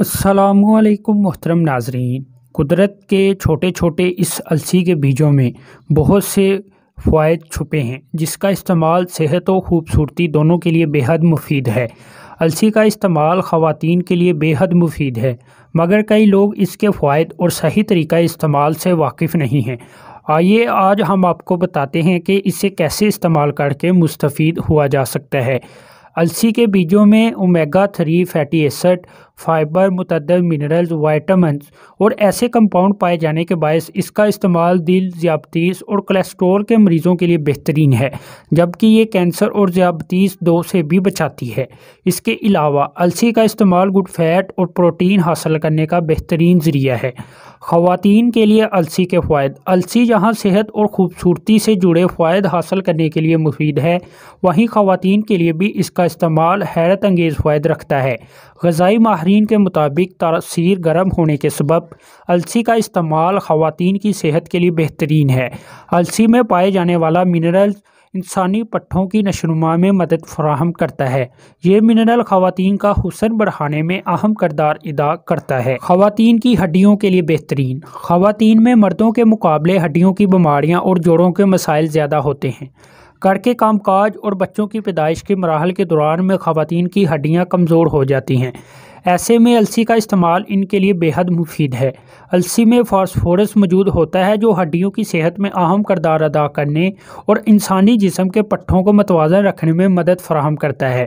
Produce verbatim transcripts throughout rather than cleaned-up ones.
अस्सलामुअलैकुम मोहतरम नाजरीन। कुदरत के छोटे छोटे इस अलसी के बीजों में बहुत से फ़वाइद छुपे हैं जिसका इस्तेमाल सेहत और ख़ूबसूरती दोनों के लिए बेहद मुफीद है। अलसी का इस्तेमाल ख़वातीन के लिए बेहद मुफीद है, मगर कई लोग इसके फ़वाइद और सही तरीका इस्तेमाल से वाकिफ़ नहीं हैं। आइए आज हम आपको बताते हैं कि इसे कैसे इस्तेमाल करके मुस्तफ़ीद हुआ जा सकता है। अलसी के बीजों में omega three fatty acid, fibre, मुतअद्दिद मिनरल्स, विटामिन और ऐसे कंपाउंड पाए जाने के बायस इसका इस्तेमाल दिल, ज़ियाबतीस और कोलेस्ट्रॉल के मरीज़ों के लिए बेहतरीन है, जबकि ये कैंसर और ज़ियाबतीस दो से भी बचाती है। इसके अलावा अलसी का इस्तेमाल गुड फैट और प्रोटीन हासिल करने का बेहतरीन ज़रिया है। ख़वातीन के लिए अलसी के फ़ायदे। अलसी जहाँ सेहत और ख़ूबसूरती से जुड़े फ़ायदे हासिल करने के लिए मुफीद है, वहीं ख़वातीन के लिए भी इसका इस्तेमाल हैरत अंगेज़ फ़ायदे रखता है। ग़िज़ाई माहरीन के मुताबिक तासीर गर्म होने के सबब अलसी का इस्तेमाल ख़वातीन की सेहत के लिए बेहतरीन है। अलसी में पाए जाने वाला मिनरल्स इंसानी पट्ठों की नशोनुमा में मदद फराहम करता है। ये मिनरल ख़वातीन का हुस्न बढ़ाने में अहम किरदार अदा करता है। ख़वातीन की हड्डियों के लिए बेहतरीन। ख़वातीन में मर्दों के मुकाबले हड्डियों की बीमारियां और जोड़ों के मसाइल ज़्यादा होते हैं। घर के कामकाज और बच्चों की पैदाइश के मराहल के दौरान में ख़वातीन की हड्डियाँ कमज़ोर हो जाती हैं। ऐसे में अलसी का इस्तेमाल इनके लिए बेहद मुफीद है। अलसी में फास्फोरस मौजूद होता है जो हड्डियों की सेहत में अहम किरदार अदा करने और इंसानी जिस्म के पट्ठों को मतवाज़न रखने में मदद फराहम करता है।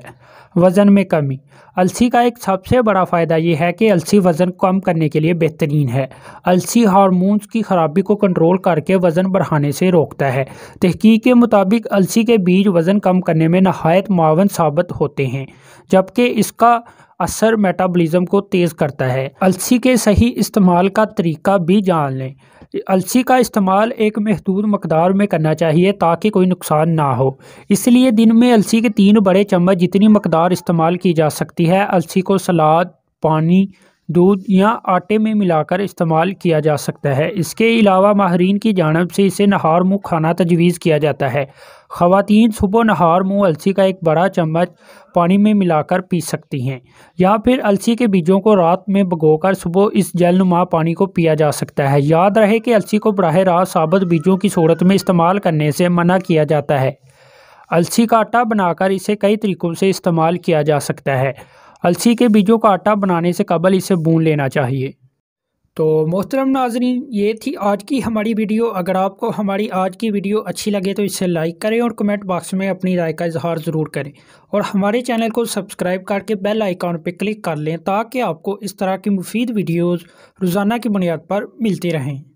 वज़न में कमी। अलसी का एक सबसे बड़ा फ़ायदा यह है कि अलसी वज़न कम करने के लिए बेहतरीन है। अलसी हार्मोन्स की खराबी को कंट्रोल करके वज़न बढ़ाने से रोकता है। तहकीक के मुताबिक अलसी के बीज वज़न कम करने में नहायत मुआवन साबित होते हैं, जबकि इसका असर मेटाबॉलिज्म को तेज़ करता है। अलसी के सही इस्तेमाल का तरीका भी जान लें। अलसी का इस्तेमाल एक महदूद मकदार में करना चाहिए ताकि कोई नुकसान ना हो। इसलिए दिन में अलसी के तीन बड़े चम्मच जितनी मकदार इस्तेमाल की जा सकती है, अलसी को सलाद, पानी, दूध या आटे में मिलाकर इस्तेमाल किया जा सकता है। इसके अलावा माहरीन की जानिब से इसे नहार मुँह खाना तजवीज़ किया जाता है। ख़वातीन सुबह नहार मुँह अलसी का एक बड़ा चम्मच पानी में मिलाकर पी सकती हैं, या फिर अलसी के बीजों को रात में भिगोकर सुबह इस जलनुमा पानी को पिया जा सकता है। याद रहे कि अलसी को बराह रास्त साबित बीजों की सूरत में इस्तेमाल करने से मना किया जाता है। अलसी का आटा बनाकर इसे कई तरीक़ों से इस्तेमाल किया जा सकता है। अलसी के बीजों का आटा बनाने से कबल इसे भून लेना चाहिए। तो मोहतरम नाजरीन, ये थी आज की हमारी वीडियो। अगर आपको हमारी आज की वीडियो अच्छी लगे तो इसे लाइक करें और कमेंट बॉक्स में अपनी राय का इजहार ज़रूर करें, और हमारे चैनल को सब्सक्राइब करके बेल आइकॉन पर क्लिक कर लें ताकि आपको इस तरह की मुफीद वीडियोज़ रोज़ाना की बुनियाद पर मिलती रहें।